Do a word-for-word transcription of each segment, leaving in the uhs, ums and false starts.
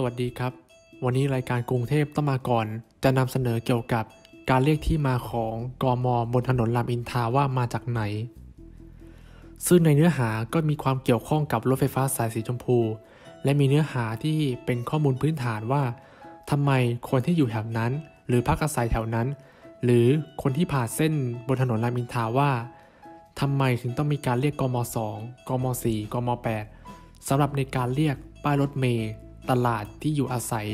สวัสดีครับวันนี้รายการกรุงเทพต้องมาก่อนจะนำเสนอเกี่ยวกับการเรียกที่มาของกม.บนถนนรามอินทราว่ามาจากไหนซึ่งในเนื้อหาก็มีความเกี่ยวข้องกับรถไฟฟ้าสายสีชมพูและมีเนื้อหาที่เป็นข้อมูลพื้นฐานว่าทำไมคนที่อยู่แถวนั้นหรือพักอาศัยแถวนั้นหรือคนที่ผ่านเส้นบนถนนรามอินทราว่าทำไมถึงต้องมีการเรียกกม.สอง กม.สี่ กม.แปดสำหรับในการเรียกป้ายรถเมล์ตลาดที่อยู่อาศัย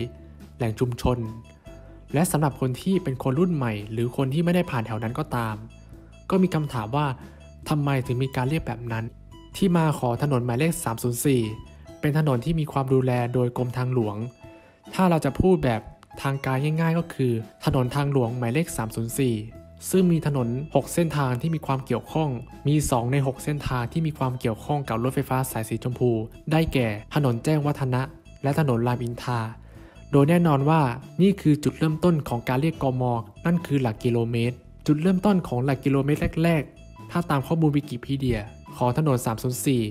แหล่งชุมชนและสำหรับคนที่เป็นคนรุ่นใหม่หรือคนที่ไม่ได้ผ่านแถวนั้นก็ตามก็มีคำถามว่าทำไมถึงมีการเรียกแบบนั้นที่มาของถนนหมายเลขสามศูนย์สี่เป็นถนนที่มีความดูแลโดยกรมทางหลวงถ้าเราจะพูดแบบทางการง่ายๆก็คือถนนทางหลวงหมายเลขสามศูนย์สี่ซึ่งมีถนนหกเส้นทางที่มีความเกี่ยวข้องมีสองในหกเส้นทางที่มีความเกี่ยวข้องกับรถไฟฟ้าสายสีชมพูได้แก่ถนนแจ้งวัฒนะและถนนรามอินทราโดยแน่นอนว่านี่คือจุดเริ่มต้นของการเรียกกม.นั่นคือหลักกิโลเมตรจุดเริ่มต้นของหลักกิโลเมตรแรกๆถ้าตามข้อมูลวิกิพีเดียของถนนสามศูนย์สี่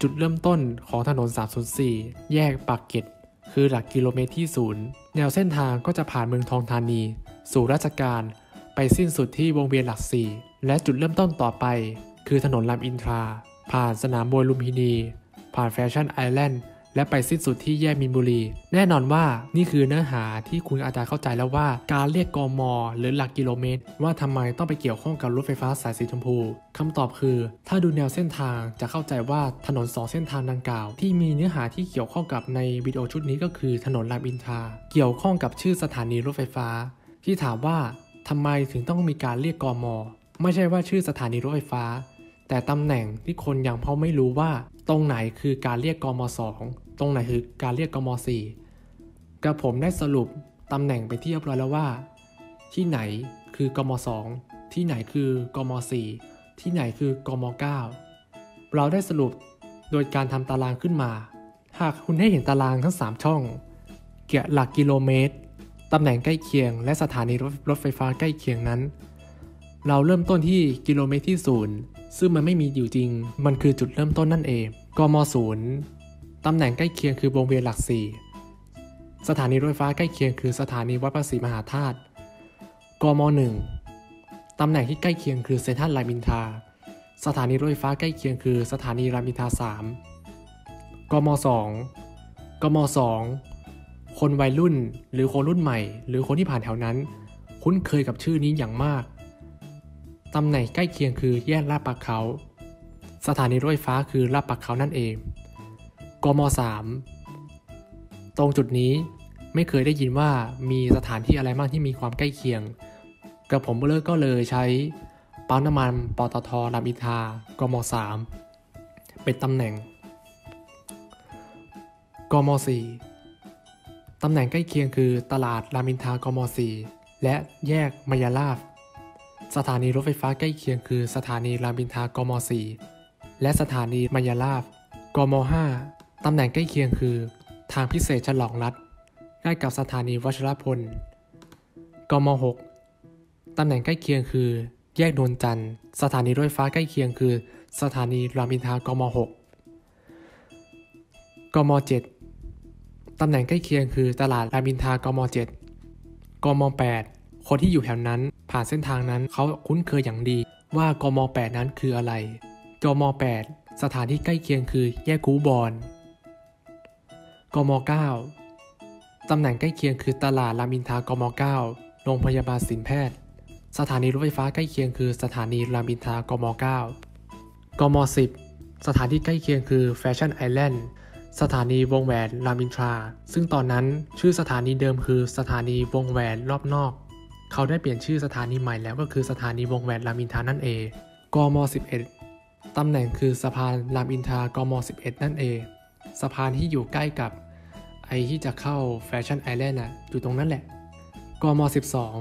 จุดเริ่มต้นของถนนสามศูนย์สี่แยกปากเกร็ดคือหลักกิโลเมตรที่ศูนย์แนวเส้นทางก็จะผ่านเมืองทองธานีสู่ราชการไปสิ้นสุดที่วงเวียนหลักสี่และจุดเริ่มต้นต่อไปคือถนนรามอินทราผ่านสนามมวยลุมพินีผ่านแฟชั่นไอแลนด์และไปสิ้นสุดที่แยกมินบุรีแน่นอนว่านี่คือเนื้อหาที่คุณอาจจะเข้าใจแล้วว่าการเรียกกม.หรือหลักกิโลเมตรว่าทำไมต้องไปเกี่ยวข้องกับรถไฟฟ้าสายสีชมพูคำตอบคือถ้าดูแนวเส้นทางจะเข้าใจว่าถนนสองเส้นทางดังกล่าวที่มีเนื้อหาที่เกี่ยวข้องกับในวิดีโอชุดนี้ก็คือถนนรามอินทราเกี่ยวข้องกับชื่อสถานีรถไฟฟ้าที่ถามว่าทำไมถึงต้องมีการเรียกกม.ไม่ใช่ว่าชื่อสถานีรถไฟฟ้าแต่ตำแหน่งที่คนยังพอไม่รู้ว่าตรงไหนคือการเรียกกม.สอง ตรงไหนคือการเรียกกม.สี่ กระผมได้สรุปตำแหน่งไปที่เรียบร้อยแล้วว่าที่ไหนคือกม.สอง ที่ไหนคือกม.สี่ ที่ไหนคือกม.เก้า เราได้สรุปโดยการทำตารางขึ้นมาหากคุณได้เห็นตารางทั้งสามช่องเกี่ยวหลักกิโลเมตรตำแหน่งใกล้เคียงและสถานีรถไฟฟ้าใกล้เคียงนั้นเราเริ่มต้นที่กิโลเมตรที่ศูนย์ซึ่งมันไม่มีอยู่จริงมันคือจุดเริ่มต้นนั่นเองกม.ศูนย์ตำแหน่งใกล้เคียงคือวงเวียนหลักสี่สถานีรถไฟฟ้าใกล้เคียงคือสถานีวัดพระศรีมหาธาตุกม.หนึ่งตำแหน่งที่ใกล้เคียงคือเซ็นทรัลรามอินทราสถานีรถไฟฟ้าใกล้เคียงคือสถานีรามอินทราสามกม.สองกม.สองคนวัยรุ่นหรือคนรุ่นใหม่หรือคนที่ผ่านแถวนั้นคุ้นเคยกับชื่อนี้อย่างมากตำแหน่งใกล้เคียงคือแยกลาดปลาเขาสถานีรถไฟฟ้าคือลาดปลาเขานั่นเองกม.สามตรงจุดนี้ไม่เคยได้ยินว่ามีสถานที่อะไรบ้างที่มีความใกล้เคียงกระผมเลิกก็เลยใช้ปั๊มน้ำมันปตท.รามอินทรากม.สามเป็นตำแหน่งกม.สี่ตำแหน่งใกล้เคียงคือตลาดรามอินทรากม.สี่และแยกมายาลาภสถานีรถไฟฟ้าใกล้เคียงคือสถานีรามอินทรากม.สี่และสถานีมายาลาภกม.ห้าตำแหน่งใกล้เคียงคือทางพิเศษฉลองรัตน์ใกล้กับสถานีวชรพลกม.หกตำแหน่งใกล้เคียงคือแยกนนจันทร์สถานีรถไฟฟ้าใกล้เคียงคือสถานีรามอินทรากม.หกกม.เจ็ดตำแหน่งใกล้เคียงคือตลาดรามอินทรากม.เจ็ดกม.แปดคนที่อยู่แถวนั้นผ่านเส้นทางนั้นเขาคุ้นเคยอย่างดีว่ากม.แปดนั้นคืออะไรกม.แปดสถานที่ใกล้เคียงคือแยกคูบอนกม.เก้าตำแหน่งใกล้เคียงคือตลาดรามอินทรากม.เก้าโรงพยาบาลศิริแพทย์สถานีรถไฟฟ้าใกล้เคียงคือสถานีรามอินทรากม.เก้ากม.สิบสถานที่ใกล้เคียงคือแฟชั่นไอแลนด์สถานีวงแหวนรามอินทราซึ่งตอนนั้นชื่อสถานีเดิมคือสถานีวงแหวนรอบนอกเขาได้เปลี่ยนชื่อสถานีใหม่แล้วก็คือสถานีวงแหวนรามอินทรานั่นเองกม.สิบเอ็ดตำแหน่งคือสะพานรามอินทรากม.สิบเอ็ดนั่นเองสะพานที่อยู่ใกล้กับไอที่จะเข้าแฟชั่นไอแลนด์นะอยู่ตรงนั้นแหละกม.สิบสอง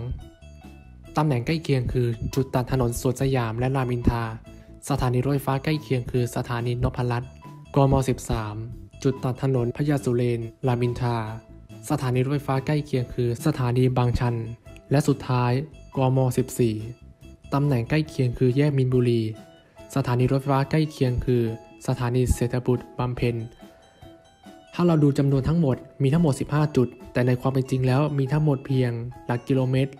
ตำแหน่งใกล้เคียงคือจุดตัดถนนสวนสยามและรามอินทราสถานีรถไฟฟ้าใกล้เคียงคือสถานีนพรัตน์กม.สิบสามจุดตัดถนนพญาสุเรนรามอินทราสถานีรถไฟฟ้าใกล้เคียงคือสถานีบางชันและสุดท้ายกม.สิบสี่ตำแหน่งใกล้เคียงคือแยกมินบุรีสถานีรถไฟฟ้าใกล้เคียงคือสถานีเศรษฐบุตรบำเพ็ญ ถ้าเราดูจำนวนทั้งหมดมีทั้งหมดสิบห้าจุดแต่ในความเป็นจริงแล้วมีทั้งหมดเพียงหลักกิโลเมตร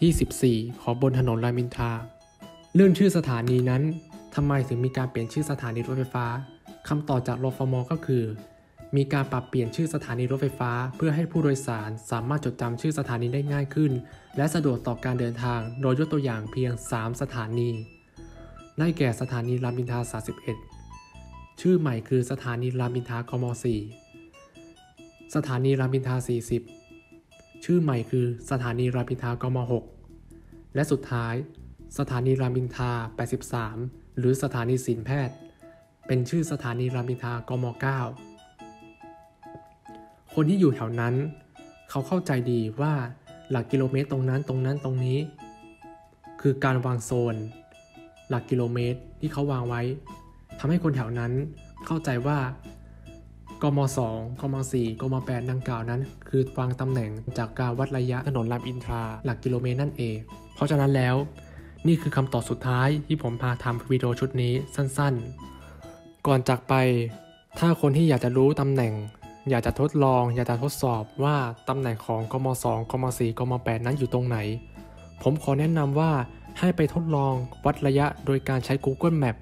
ที่สิบสี่ของบนถนนรามอินทราเรื่องชื่อสถานีนั้นทำไมถึงมีการเปลี่ยนชื่อสถานีรถไฟฟ้าคำตอบจากรฟม.ก็คือมีการปรับเปลี่ยนชื่อสถานีรถไฟฟ้าเพื่อให้ผู้โดยสารสามารถจดจำชื่อสถานีได้ง่ายขึ้นและสะดวกต่อการเดินทางโดยยกตัวอย่างเพียงสามสถานีได้แก่สถานีรามอินทราสามสิบเอ็ดชื่อใหม่คือสถานีรามอินทรากม.สี่ สถานีรามอินทราสี่สิบชื่อใหม่คือสถานีรามอินทรากม.หกและสุดท้ายสถานีรามอินทราแปดสิบสามหรือสถานีศิลแพทย์เป็นชื่อสถานีรามอินทรากม.เก้าคนที่อยู่แถวนั้นเขาเข้าใจดีว่าหลักกิโลเมตรตรงนั้นตรงนั้นตรงนี้คือการวางโซนหลักกิโลเมตรที่เขาวางไว้ทำให้คนแถวนั้นเข้าใจว่ากม.สอง กม.สี่ กม.แปด ดังกล่าวนั้นคือวางตำแหน่งจากการวัดระยะถนนรามอินทราหลักกิโลเมตรนั่นเองเพราะฉะนั้นแล้วนี่คือคำตอบสุดท้ายที่ผมพาทำวิดีโอชุดนี้สั้นๆก่อนจากไปถ้าคนที่อยากจะรู้ตำแหน่งอยากจะทดลองอยากจะทดสอบว่าตำแหน่งของกม.สอง กม.สี่ กม.แปด นั้นอยู่ตรงไหนผมขอแนะนำว่าให้ไปทดลองวัดระยะโดยการใช้ Google Map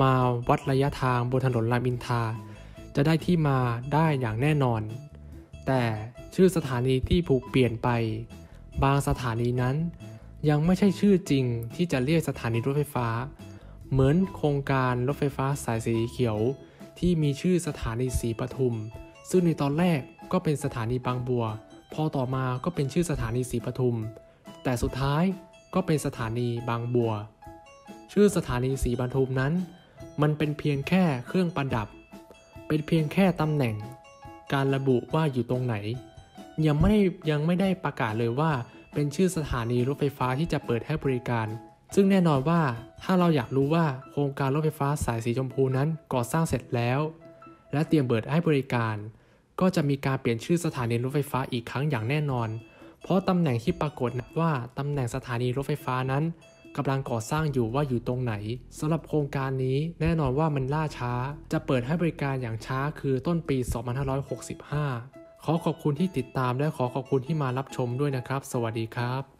มาวัดระยะทางบนถนนรามอินทราจะได้ที่มาได้อย่างแน่นอนแต่ชื่อสถานีที่ถูกเปลี่ยนไปบางสถานีนั้นยังไม่ใช่ชื่อจริงที่จะเรียกสถานีรถไฟฟ้าเหมือนโครงการรถไฟฟ้าสายสีเขียวที่มีชื่อสถานีศรีปทุมซึ่งในตอนแรกก็เป็นสถานีบางบัวพอต่อมาก็เป็นชื่อสถานีศรีปทุมแต่สุดท้ายก็เป็นสถานีบางบัวชื่อสถานีศรีปทุมนั้นมันเป็นเพียงแค่เครื่องประดับเป็นเพียงแค่ตำแหน่งการระบุว่าอยู่ตรงไหนยังไม่ได้ยังไม่ได้ประกาศเลยว่าเป็นชื่อสถานีรถไฟฟ้าที่จะเปิดให้บริการซึ่งแน่นอนว่าถ้าเราอยากรู้ว่าโครงการรถไฟฟ้าสายสีชมพูนั้นก่อสร้างเสร็จแล้วและเตรียมเปิดให้บริการก็จะมีการเปลี่ยนชื่อสถานีรถไฟฟ้าอีกครั้งอย่างแน่นอนเพราะตำแหน่งที่ปรากฏว่าตำแหน่งสถานีรถไฟฟ้านั้นกำลังก่อสร้างอยู่ว่าอยู่ตรงไหนสำหรับโครงการนี้แน่นอนว่ามันล่าช้าจะเปิดให้บริการอย่างช้าคือต้นปีสองพันห้าร้อยหกสิบห้าขอขอบคุณที่ติดตามและขอขอบคุณที่มารับชมด้วยนะครับสวัสดีครับ